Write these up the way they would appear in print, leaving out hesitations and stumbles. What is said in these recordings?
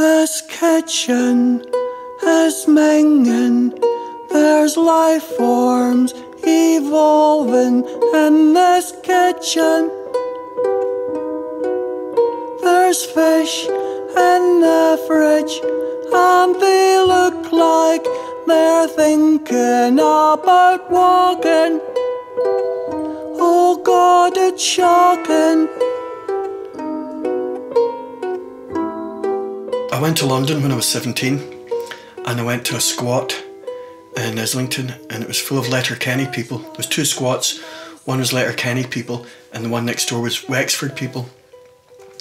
There's kitchen, there's minging, there's life forms evolving in this kitchen. There's fish in the fridge, and they look like they're thinking about walking. Oh God, it's shocking. I went to London when I was 17, and I went to a squat in Islington, and it was full of Letterkenny people. There was two squats, one was Letterkenny people and the one next door was Wexford people.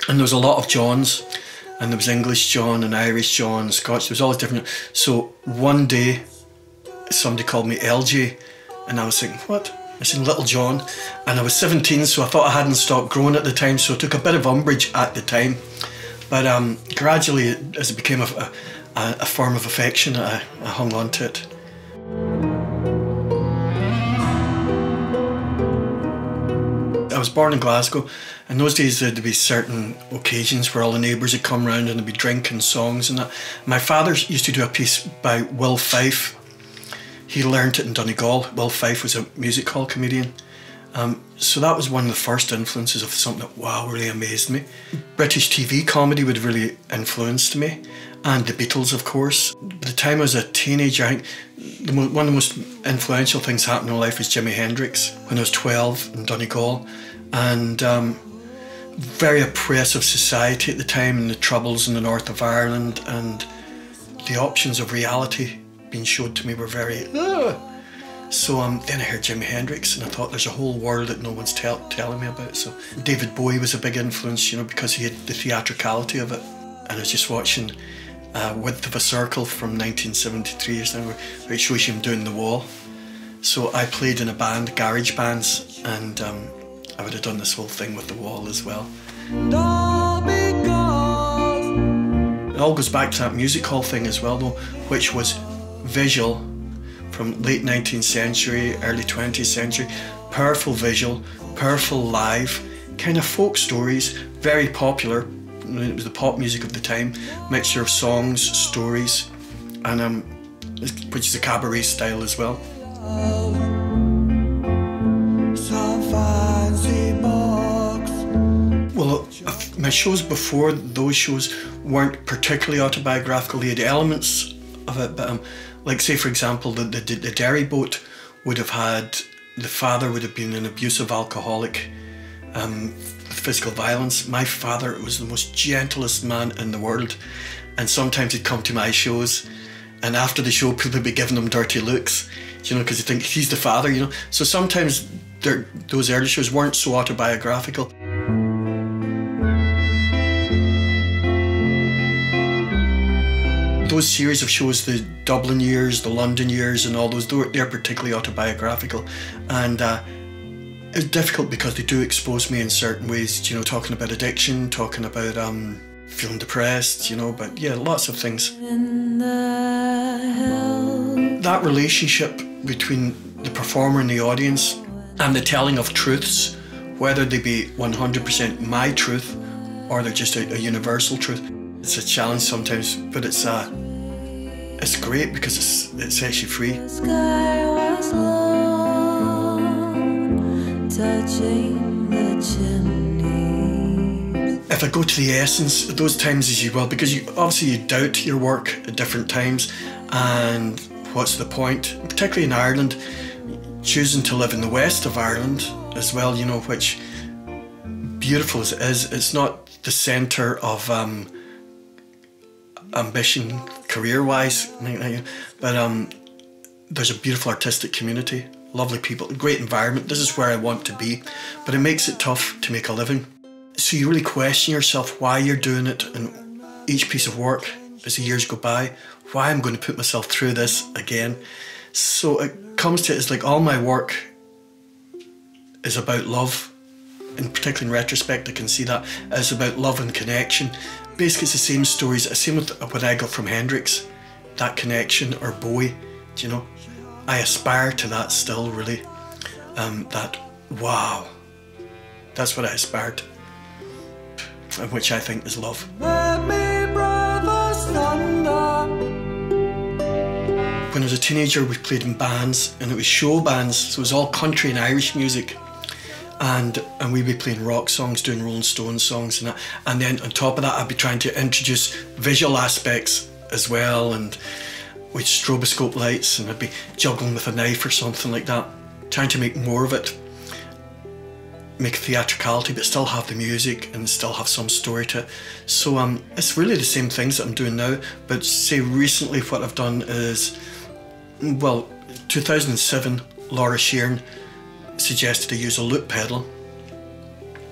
And there was a lot of Johns, and there was English John and Irish John and Scotch, there was all different. So one day somebody called me LJ, and I was thinking, what? I said Little John, and I was 17, so I thought I hadn't stopped growing at the time, so I took a bit of umbrage at the time. But gradually, as it became a form of affection, I hung on to it. I was born in Glasgow, and those days there'd be certain occasions where all the neighbours would come round and there'd be drinking songs and that. My father used to do a piece by Will Fyfe. He learnt it in Donegal. Will Fyfe was a music hall comedian. So that was one of the first influences of something that, wow, really amazed me. British TV comedy would have really influenced me, and the Beatles, of course. By the time I was a teenager, I think one of the most influential things happened in my life was Jimi Hendrix, when I was 12 in Donegal, and very oppressive society at the time, and the troubles in the north of Ireland, and the options of reality being showed to me were very... So then I heard Jimi Hendrix, and I thought there's a whole world that no one's telling me about. So David Bowie was a big influence, you know, because he had the theatricality of it. And I was just watching Width of a Circle from 1973 or something, where it shows him doing the wall. So I played in a band, garage bands, and I would have done this whole thing with the wall as well. It all goes back to that music hall thing as well, though, which was visual. From late 19th century, early 20th century, powerful visual, powerful live, kind of folk stories, very popular. It was the pop music of the time, mixture of songs, stories, and which is a cabaret style as well. Well, my shows before those shows weren't particularly autobiographical. They had elements of it, but like, say, for example, the dairy boat would have had, the father would have been an abusive alcoholic, physical violence. My father was the most gentlest man in the world, and sometimes he'd come to my shows, and after the show people would be giving him dirty looks, you know, because they think he's the father, you know. So sometimes those early shows weren't so autobiographical. Those series of shows, the Dublin years, the London years and all those, they're particularly autobiographical, and it's difficult because they do expose me in certain ways, you know, talking about addiction, talking about feeling depressed, you know, but yeah, lots of things. That relationship between the performer and the audience, and the telling of truths, whether they be 100% my truth or they're just a universal truth. It's a challenge sometimes, but it's great because it sets you free. If I go to the essence, those times as you will, because obviously you doubt your work at different times, and what's the point? Particularly in Ireland, choosing to live in the west of Ireland as well, you know, which, beautiful as it is, it's not the centre of ambition career-wise, but there's a beautiful artistic community, lovely people, great environment. This is where I want to be, but it makes it tough to make a living. So you really question yourself why you're doing it, and each piece of work as the years go by, why I'm going to put myself through this again. So it comes to it as like all my work is about love, and particularly in retrospect I can see that it's about love and connection. Basically, it's the same stories. The same with what I got from Hendrix, that connection, or Bowie. Do you know? I aspire to that still, really. That wow, that's what I aspire to, which I think is love. Let me brothers When I was a teenager, we played in bands, and it was show bands, so it was all country and Irish music. And we'd be playing rock songs, doing Rolling Stones songs and that. And then on top of that, I'd be trying to introduce visual aspects as well, and with stroboscope lights, and I'd be juggling with a knife or something like that, trying to make more of it, make theatricality, but still have the music and still have some story to it. So it's really the same things that I'm doing now, but say recently what I've done is, well, 2007, Laura Sheeran suggested I use a loop pedal.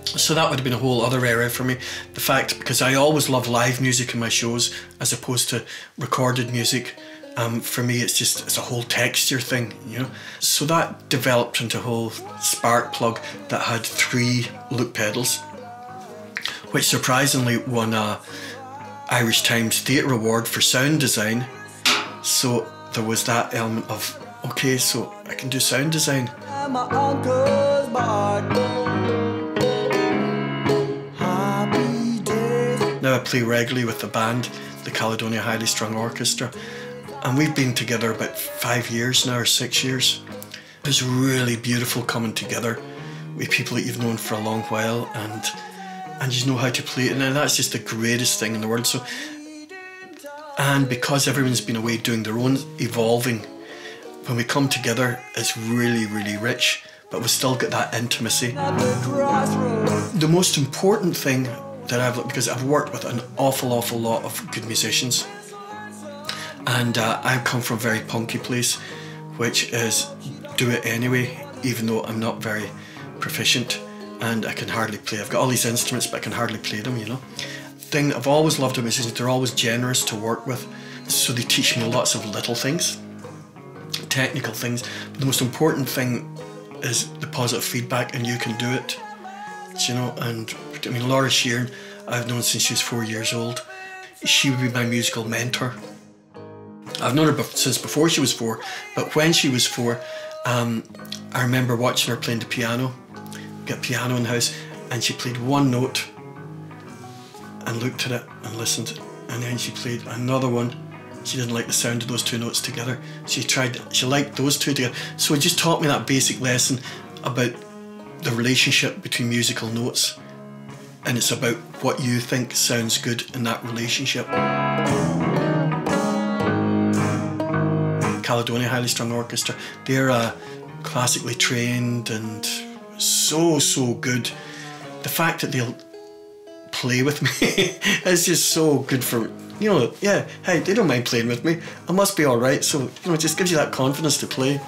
So that would have been a whole other area for me. The fact, because I always love live music in my shows as opposed to recorded music, for me it's just, it's a whole texture thing, you know. So that developed into a whole spark plug that had 3 loop pedals, which surprisingly won a Irish Times Theatre Award for sound design. So there was that element of, okay, so I can do sound design. My uncle's now I play regularly with the band, the Caledonia Highly Strung Orchestra, and we've been together about 5 years now, or 6 years. It was really beautiful coming together with people that you've known for a long while, and you know how to play it, and that's just the greatest thing in the world. So, and because everyone's been away doing their own evolving, when we come together, it's really, really rich, but we still get that intimacy. The most important thing that I've, because I've worked with an awful lot of good musicians, and I've come from a very punky place, which is do it anyway, even though I'm not very proficient and I can hardly play. I've got all these instruments, but I can hardly play them, you know. The thing that I've always loved about musicians, they're always generous to work with, so they teach me lots of little things, technical things, but the most important thing is the positive feedback, and you can do it, you know. And I mean, Laura Sheeran, I've known since she was 4 years old. She would be my musical mentor. I've known her since before she was 4, but when she was 4, I remember watching her playing the piano. We got a piano in the house, and she played one note and looked at it and listened, and then she played another one. She didn't like the sound of those two notes together. She liked those two together. So it just taught me that basic lesson about the relationship between musical notes, and it's about what you think sounds good in that relationship. Caledonia Highly Strung Orchestra, they're classically trained and so good. The fact that they'll play with me is just so good for, you know, yeah, hey, they don't mind playing with me, I must be alright, so, you know, it just gives you that confidence to play.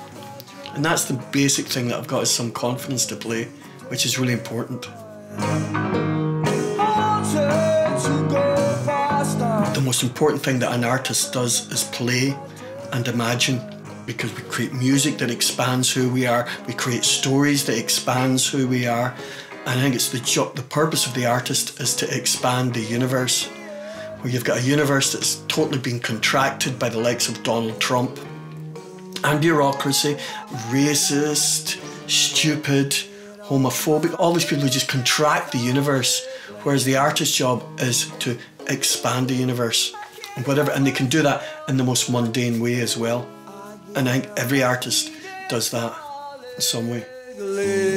And that's the basic thing that I've got, is some confidence to play, which is really important. The most important thing that an artist does is play and imagine, because we create music that expands who we are, we create stories that expands who we are, and I think it's the purpose of the artist is to expand the universe. Where you've got a universe that's totally been contracted by the likes of Donald Trump and bureaucracy, racist, stupid, homophobic, all these people who just contract the universe, whereas the artist's job is to expand the universe and whatever, and they can do that in the most mundane way as well. And I think every artist does that in some way.